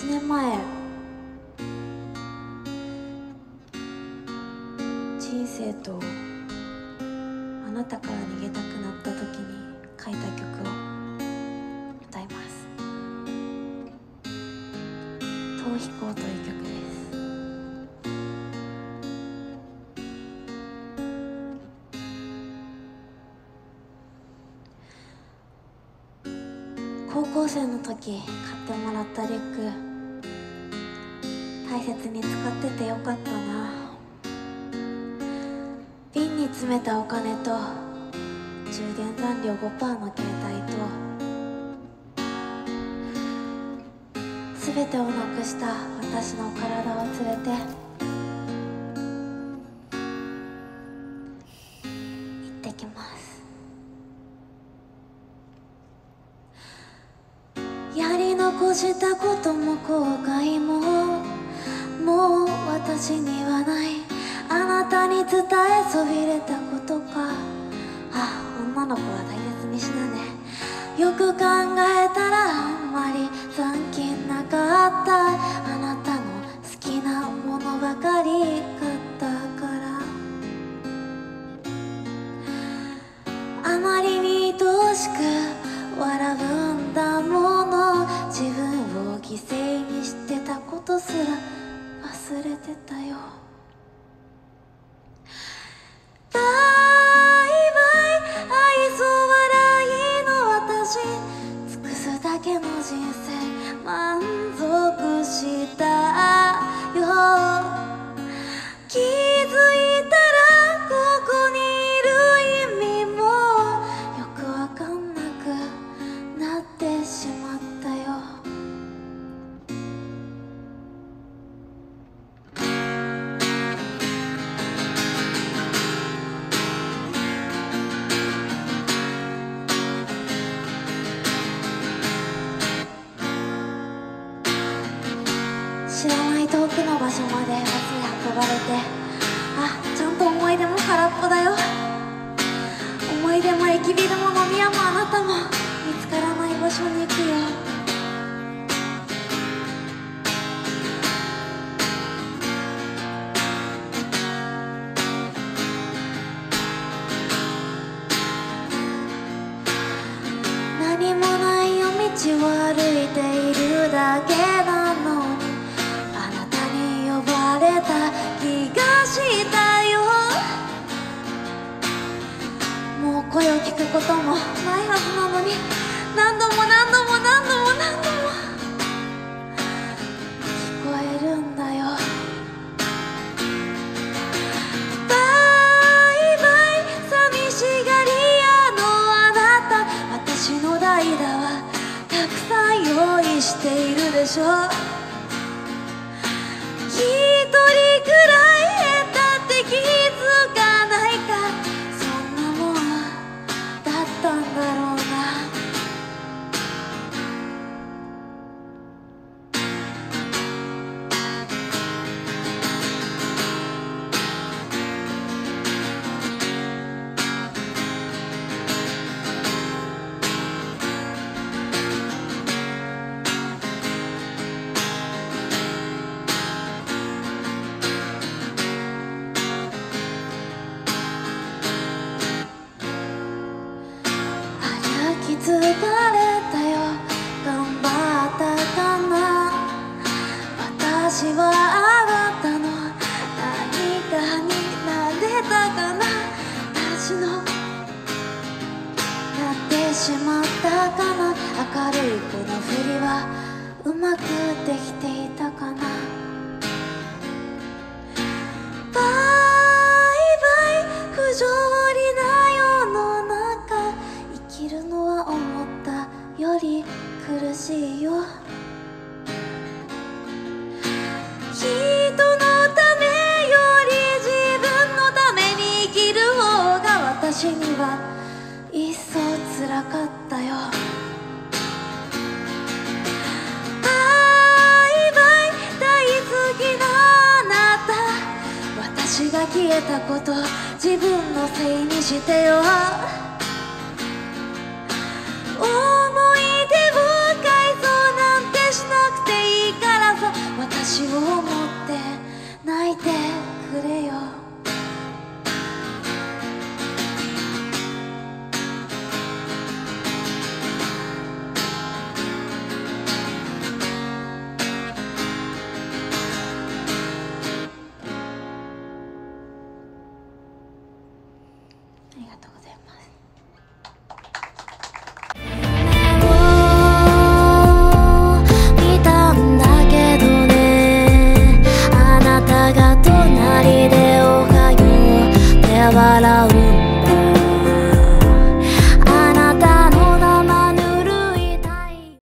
8年前人生とあなたから逃げたくなった時に書いた曲を歌います。逃避行という曲です。高校生の時買ってもらったリュック、大切に使っててよかったな。瓶に詰めたお金と充電残量 5% の携帯と、全てをなくした私の体を連れて行ってきます。やり残したことも後悔ももう私にはない。あなたに伝えそびれたことか。あ、女の子は大切にしなね。よく考えたらあんまり残金なかった。あなたの好きなものばかり買ったから、あまりに愛しく笑うんだもん。自分を犠牲にしてたことすら忘れてたよ。バイバイ愛想笑いの私、尽くすだけの人生満足したよ。気づいたらここにいる意味もよくわかんなくなってしまう。知らない遠くの場所までバスに運ばれて、あ、ちゃんと思い出も空っぽだよ。思い出も駅ビルも飲み屋もあなたも見つからない場所に行くよ。何もない夜道を歩いているだけなのに気がしたよ。もう声を聞くこともないはずなのに、何度も何度も何度も何度も聞こえるんだよ。バイバイ寂しがり屋のあなた、私の代打はたくさん用意しているでしょ。疲れたよ、頑張ったかな。私はあなたの何かになれたかな。私のなってしまったかな。明るいこの振りはうまくできていたかな。バイバイ不条理な世の中、生きるのは思ったより苦しいよ。人のためより自分のために生きる方が私には一層辛かったよ。バイバイ大好きなあなた、私が消えたこと自分のせいにしてよ。思い出を改造なんてしなくていいからりがとうございます。